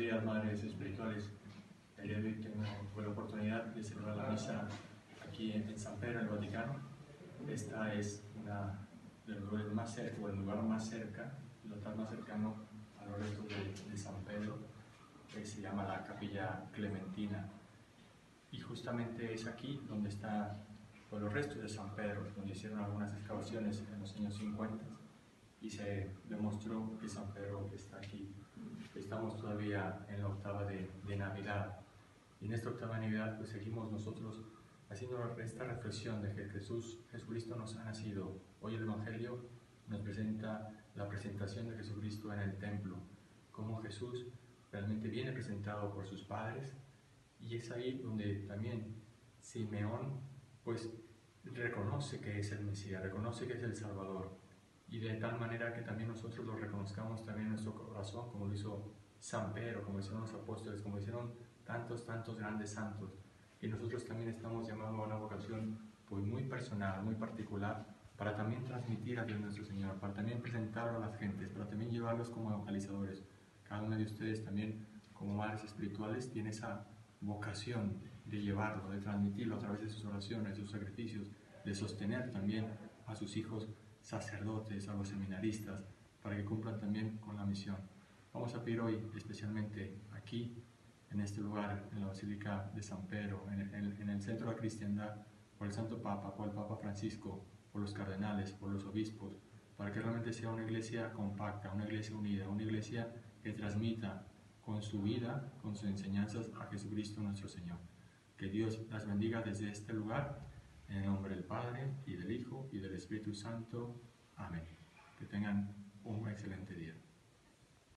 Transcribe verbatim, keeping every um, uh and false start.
días, madres espirituales. El día de hoy tengo, tuve la oportunidad de celebrar la misa aquí en San Pedro, en el Vaticano. Esta es una de los lugares más cerca, o el lugar más cerca, el altar más cercano a los restos de, de San Pedro, que se llama la Capilla Clementina. Y justamente es aquí donde están los restos de San Pedro, donde hicieron algunas excavaciones en los años cincuenta y se demostró que San Pedro está aquí. Estamos todavía en la octava de, de Navidad, y en esta octava de Navidad pues seguimos nosotros haciendo esta reflexión de que Jesús, Jesucristo nos ha nacido. Hoy el Evangelio nos presenta la presentación de Jesucristo en el Templo, como Jesús realmente viene presentado por sus padres, y es ahí donde también Simeón pues reconoce que es el Mesías, reconoce que es el Salvador, y de tal manera que también nosotros lo reconozcamos también en nuestro corazón, como lo hizo San Pedro, como hicieron los apóstoles, como hicieron tantos, tantos grandes santos. Y nosotros también estamos llamados a una vocación pues muy personal, muy particular, para también transmitir a Dios nuestro Señor, para también presentarlo a las gentes, para también llevarlos como evangelizadores. Cada uno de ustedes también, como madres espirituales, tiene esa vocación de llevarlo, de transmitirlo a través de sus oraciones, de sus sacrificios, de sostener también a sus hijos sacerdotes, a los seminaristas, para que cumplan también con la misión. Vamos a pedir hoy, especialmente aquí, en este lugar, en la Basílica de San Pedro, en el, en el centro de la cristiandad, por el Santo Papa, por el Papa Francisco, por los cardenales, por los obispos, para que realmente sea una iglesia compacta, una iglesia unida, una iglesia que transmita con su vida, con sus enseñanzas a Jesucristo nuestro Señor. Que Dios las bendiga desde este lugar, en el nombre del Padre, y del Hijo, y del Espíritu Santo. Amén. Que tengan un excelente día.